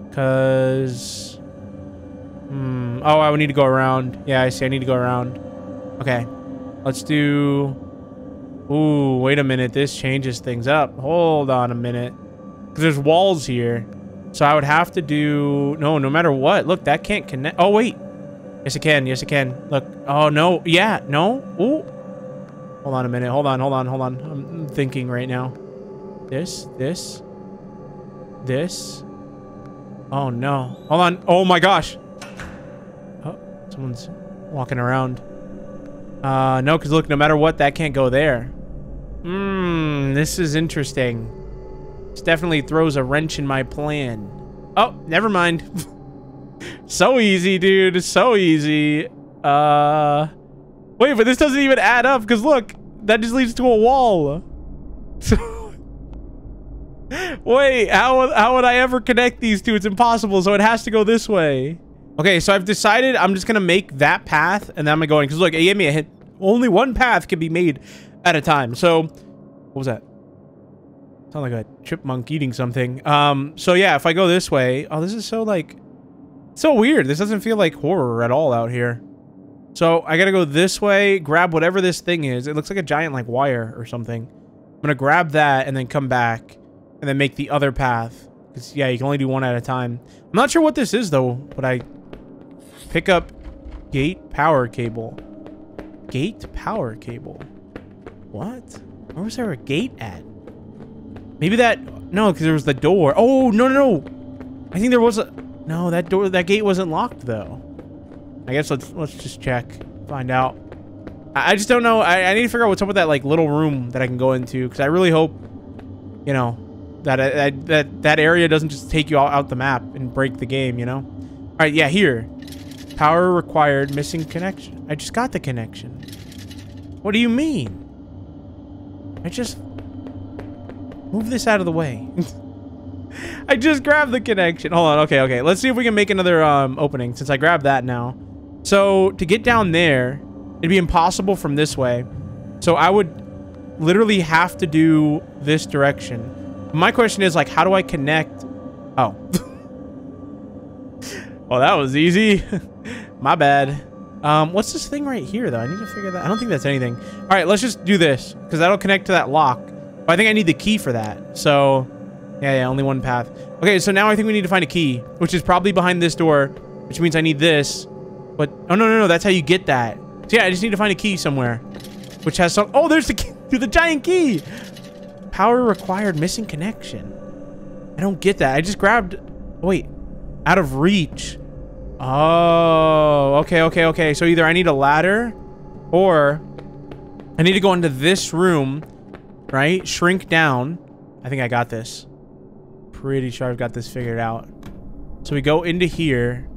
Because... oh, I would need to go around. Yeah, I see. I need to go around. Okay. Let's do... Ooh, wait a minute. This changes things up. Hold on a minute. Because there's walls here. So I would have to do... No matter what. Look, that can't connect. Oh, wait. Yes, it can. Yes, it can. Look. Oh, no. Yeah. No. Ooh. Hold on a minute. Hold on. I'm thinking right now. This. Oh, no. Hold on. Oh, my gosh. Oh, someone's walking around. No, because look, no matter what, that can't go there. This is interesting. This definitely throws a wrench in my plan. Oh, never mind. So easy, dude. So easy. Wait, but this doesn't even add up, because look, that just leads to a wall. So, wait, how would I ever connect these two? It's impossible, so it has to go this way. Okay, so I've decided I'm just going to make that path, and then I'm going, because look, it gave me a hint. Only one path can be made at a time. So, what was that? Sound like a chipmunk eating something. So yeah, if I go this way, oh, this is so, like, so weird. This doesn't feel like horror at all out here. So I gotta go this way, grab whatever this thing is. It looks like a giant, like, wire or something. I'm gonna grab that and then come back and then make the other path. Because, yeah, you can only do one at a time. I'm not sure what this is, though, but I pick up gate power cable. Gate power cable. What? Where was there a gate at? Maybe that... No, because there was the door. Oh, no. I think there was a... No, that gate wasn't locked, though. I guess let's just check, find out. I just don't know. I need to figure out what's up with that, like, little room that I can go into, because I really hope, you know, that area doesn't just take you all out the map and break the game, you know? All right, yeah, here. Power required, missing connection. I just got the connection. What do you mean? I just... Move this out of the way. I just grabbed the connection. Hold on. Okay. Let's see if we can make another opening, since I grabbed that now. So to get down there, it'd be impossible from this way. So I would literally have to do this direction. My question is, like, how do I connect? Oh. Well, that was easy. My bad. What's this thing right here, though? I need to figure that. I don't think that's anything. All right, let's just do this, because that'll connect to that lock. But I think I need the key for that. So... Yeah, only one path. Okay, so now I think we need to find a key, which is probably behind this door, which means I need this. But, oh, no, that's how you get that. So, yeah, I just need to find a key somewhere, which has some... Oh, there's the key! Dude, the giant key! Power required, missing connection. I don't get that. I just grabbed... Wait. Out of reach. Oh, okay. So, either I need a ladder, or I need to go into this room, right? Shrink down. I think I got this. Pretty sure I've got this figured out. So we go into here.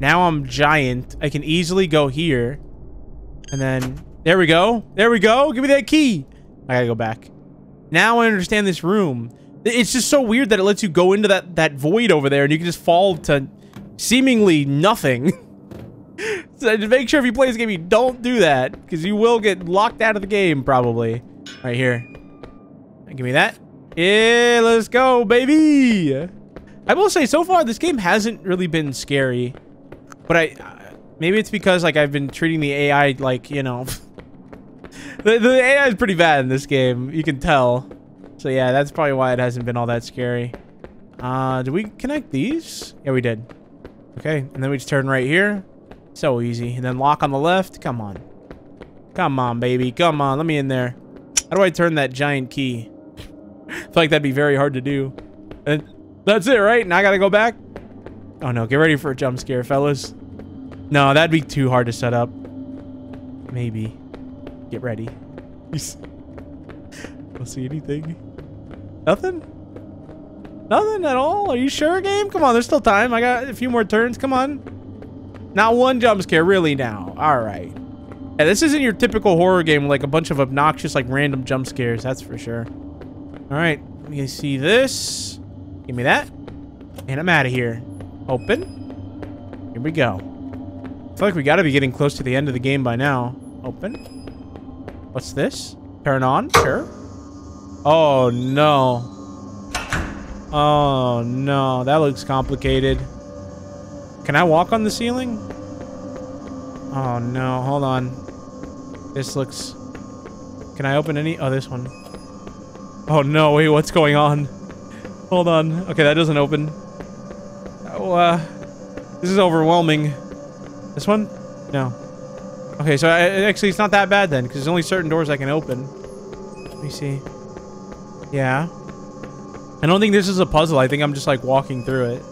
Now I'm giant. I can easily go here. And then... There we go. Give me that key. I gotta go back. Now I understand this room. It's just so weird that it lets you go into that void over there. And you can just fall to seemingly nothing. So just make sure if you play this game, you don't do that. Because you will get locked out of the game, probably. Right here. Give me that. Yeah, let's go, baby. I will say, so far this game hasn't really been scary, but maybe it's because, like, I've been treating the AI like, you know, the AI is pretty bad in this game, you can tell. So yeah, that's probably why it hasn't been all that scary. Did we connect these? Yeah, we did. Okay, and then we just turn right here. So easy. And then lock on the left. Come on, baby. Come on, let me in there. How do I turn that giant key? I feel like that'd be very hard to do. And that's it, right? Now I gotta go back? Oh no, get ready for a jump scare, fellas. No, that'd be too hard to set up. Maybe. Get ready. Don't see anything. Nothing? Nothing at all? Are you sure, game? Come on, there's still time. I got a few more turns. Come on. Not one jump scare, really, now. Alright. Yeah, this isn't your typical horror game with, like, a bunch of obnoxious, like, random jump scares, that's for sure. All right, let me see this. Give me that. And I'm out of here. Open. Here we go. I feel like we got to be getting close to the end of the game by now. Open. What's this? Paranon? Sure. Oh, no. Oh, no. That looks complicated. Can I walk on the ceiling? Oh, no. Hold on. This looks... Can I open any... Oh, this one. Oh, no. Wait, what's going on? Hold on. Okay, that doesn't open. Oh, this is overwhelming. This one? No. Okay, so actually it's not that bad then, because there's only certain doors I can open. Let me see. Yeah. I don't think this is a puzzle. I think I'm just, like, walking through it.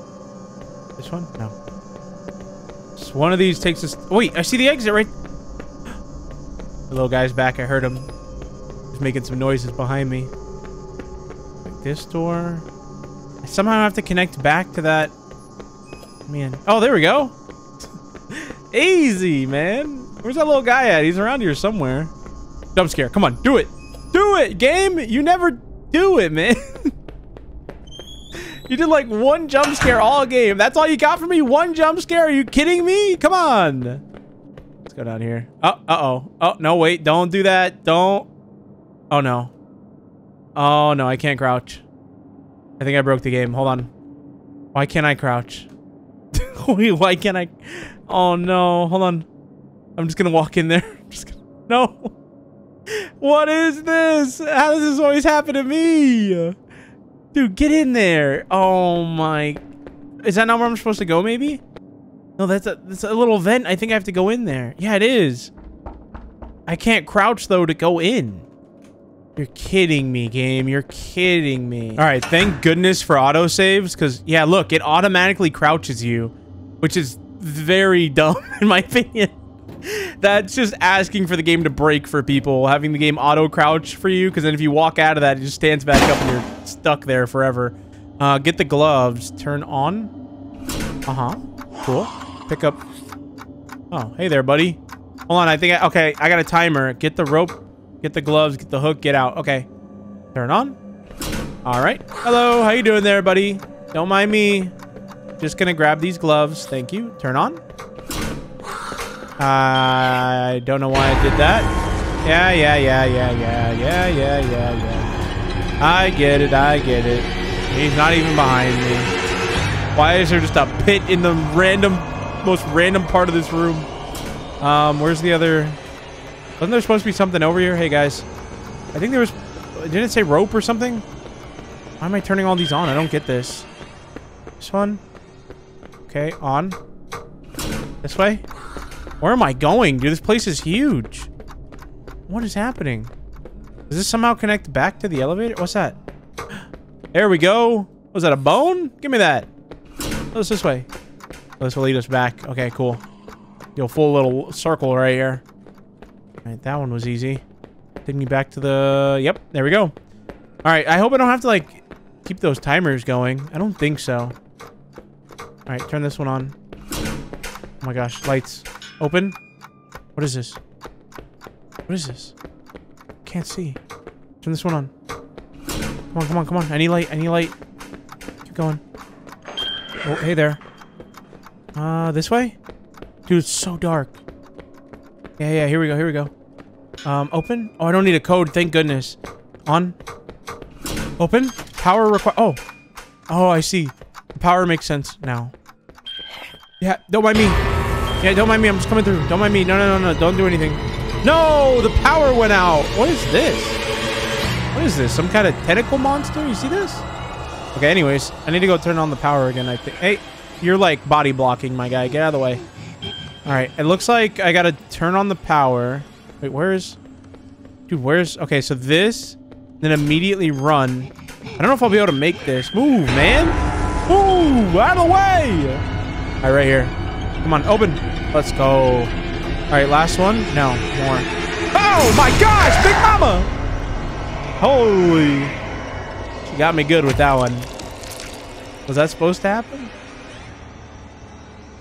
This one? No. Just one of these takes us... Wait, I see the exit right... The little guy's back. I heard him. He's making some noises behind me. Like this door. I somehow have to connect back to that... Man. Oh, there we go. Easy, man. Where's that little guy at? He's around here somewhere. Jump scare. Come on. Do it. Do it, game. You never do it, man. You did like one jump scare all game. That's all you got from me? One jump scare? Are you kidding me? Come on. Let's go down here. Oh, uh-oh. Oh, no, wait. Don't do that. Don't. Oh, no. Oh, no. I can't crouch. I think I broke the game. Hold on. Why can't I crouch? Wait, why can't I? Oh, no. Hold on. I'm just gonna walk in there. I'm just gonna... No. What is this? How does this always happen to me? Dude, get in there. Oh my. Is that not where I'm supposed to go, maybe? No, that's a little vent. I think I have to go in there. Yeah, it is. I can't crouch, though, to go in. You're kidding me, game. You're kidding me. All right, thank goodness for autosaves, because, yeah, look, it automatically crouches you, which is very dumb, in my opinion. That's just asking for the game to break for people, having the game auto crouch for you, because then if you walk out of that, it just stands back up and you're stuck there forever. Get the gloves. Turn on. Uh-huh. Cool. Pick up. Oh, hey there, buddy. Hold on. I think okay, I got a timer. Get the rope. Get the gloves. Get the hook. Get out. Okay. Turn on. All right. Hello. How you doing there, buddy? Don't mind me. Just gonna grab these gloves. Thank you. Turn on. I don't know why I did that. Yeah. I get it. He's not even behind me. Why is there just a pit in the most random part of this room? Where's the other... Wasn't there supposed to be something over here? Hey, guys. I think there was... Didn't it say rope or something? Why am I turning all these on? I don't get this. This one. Okay, on. This way. Where am I going? Dude, this place is huge. What is happening? Does this somehow connect back to the elevator? What's that? There we go. Was that a bone? Give me that. Oh, it's this way. Oh, this will lead us back. Okay, cool. Yo, full little circle right here. All right, that one was easy. Take me back to the... Yep, there we go. All right, I hope I don't have to, like, keep those timers going. I don't think so. All right, turn this one on. Oh, my gosh. Lights. Open. What is this? What is this? Can't see. Turn this one on. Come on, come on, come on. I need light. I need light. Keep going. Oh, hey there. This way? Dude, it's so dark. Yeah, here we go, here we go. Open. Oh, I don't need a code, thank goodness. On. Open. Power required. Oh. Oh, I see. The power makes sense now. Yeah, don't mind me. Yeah, don't mind me. I'm just coming through. Don't mind me. No. Don't do anything. No, the power went out. What is this? What is this? Some kind of tentacle monster? You see this? Okay, anyways. I need to go turn on the power again, I think. Hey, you're like body blocking, my guy. Get out of the way. All right. It looks like I got to turn on the power. Wait, where is... Dude, where's... Okay, so this. Then immediately run. I don't know if I'll be able to make this. Move, man. Move. Out of the way. All right, right here. Come on, open. Let's go. All right, last one. No, more. Oh, my gosh. Big Mama. Holy. She got me good with that one. Was that supposed to happen?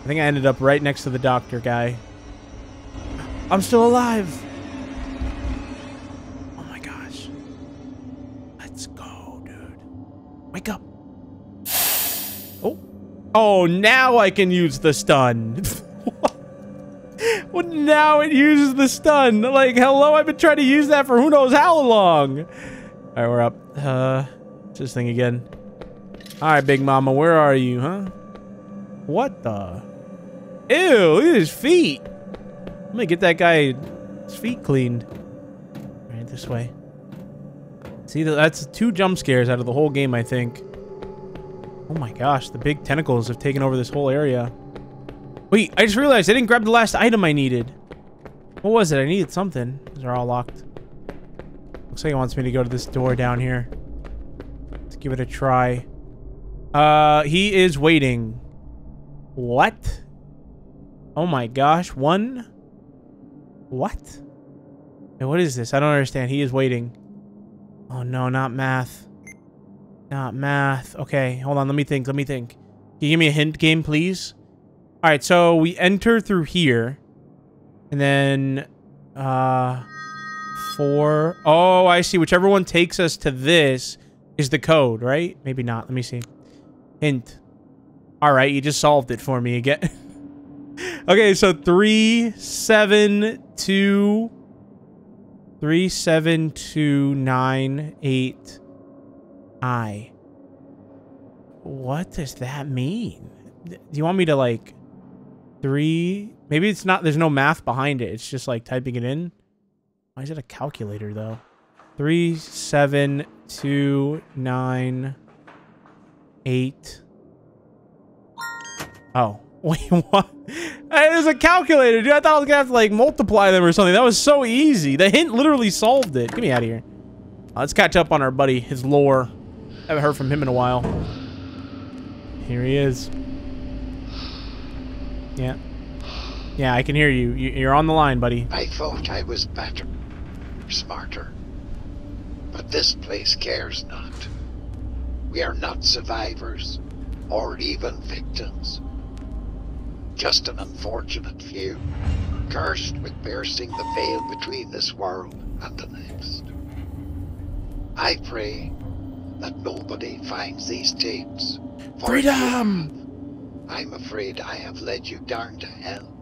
I think I ended up right next to the doctor guy. I'm still alive. Oh, my gosh. Let's go, dude. Wake up. Oh, now I can use the stun. What? Well, and now it uses the stun. Like, hello, I've been trying to use that for who knows how long. All right, we're up. It's this thing again. All right, Big Mama, where are you, huh? What the? Ew, look at his feet. I'm gonna get that guy's feet cleaned. All right, this way. See, that's 2 jump scares out of the whole game, I think. Oh my gosh, the big tentacles have taken over this whole area. Wait, I just realized I didn't grab the last item I needed. What was it? I needed something. These are all locked. Looks like it wants me to go to this door down here. Let's give it a try. He is waiting. What? Oh my gosh, what? Hey, what is this? I don't understand. He is waiting. Oh no, not math. Not math. Okay, hold on. Let me think. Can you give me a hint, game, please? All right, so we enter through here. And then... 4... Oh, I see. Whichever one takes us to this is the code, right? Maybe not. Let me see. Hint. All right, you just solved it for me again. Okay, so 3, 7, 2... 3, 7, 2, 9, 8, I. What does that mean? Do you want me to, like, 3? Maybe it's not, there's no math behind it. It's just like typing it in. Why is it a calculator though? 3, 7, 2, 9, 8. Oh. Wait, what? It was a calculator, dude. I thought I was gonna have to, like, multiply them or something. That was so easy. The hint literally solved it. Get me out of here. Let's catch up on our buddy, his lore. Haven't heard from him in a while. Here he is. Yeah. Yeah, I can hear you. You're on the line, buddy. I thought I was better, smarter. But this place cares not. We are not survivors, or even victims. Just an unfortunate few, cursed with piercing the veil between this world and the next. I pray that nobody finds these tapes. Freedom! I'm afraid I have led you down to hell.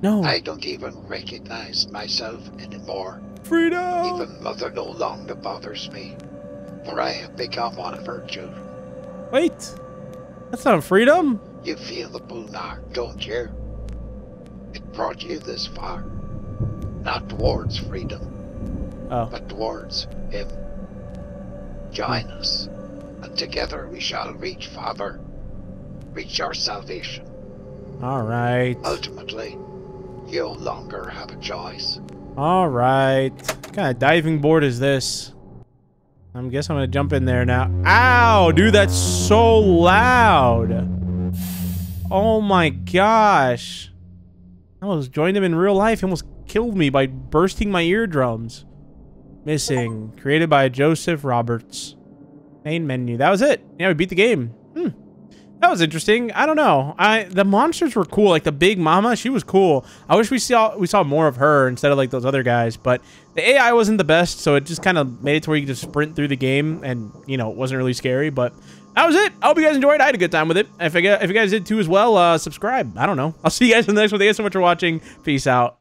No. I don't even recognize myself anymore. Freedom! Even Mother no longer bothers me, for I have become one of her children. Wait, that's not freedom? You feel the pull now, don't you? It brought you this far. Not towards freedom, but towards him. Join us, and together we shall reach Father. Reach our salvation. All right. Ultimately, you no longer have a choice. All right. What kind of diving board is this? I guess I'm going to jump in there now. Ow, dude, that's so loud. Oh my gosh. I almost joined him in real life. He almost killed me by bursting my eardrums. Missing. Created by Joseph Roberts. Main menu. That was it. Yeah, we beat the game. Hmm. That was interesting. I don't know. The monsters were cool. Like the Big Mama, she was cool. I wish we saw more of her instead of like those other guys. But the AI wasn't the best, so it just kind of made it to where you could just sprint through the game, and you know it wasn't really scary. But that was it. I hope you guys enjoyed. I had a good time with it. If you guys did too as well, subscribe. I don't know. I'll see you guys in the next one. Thank you so much for watching. Peace out.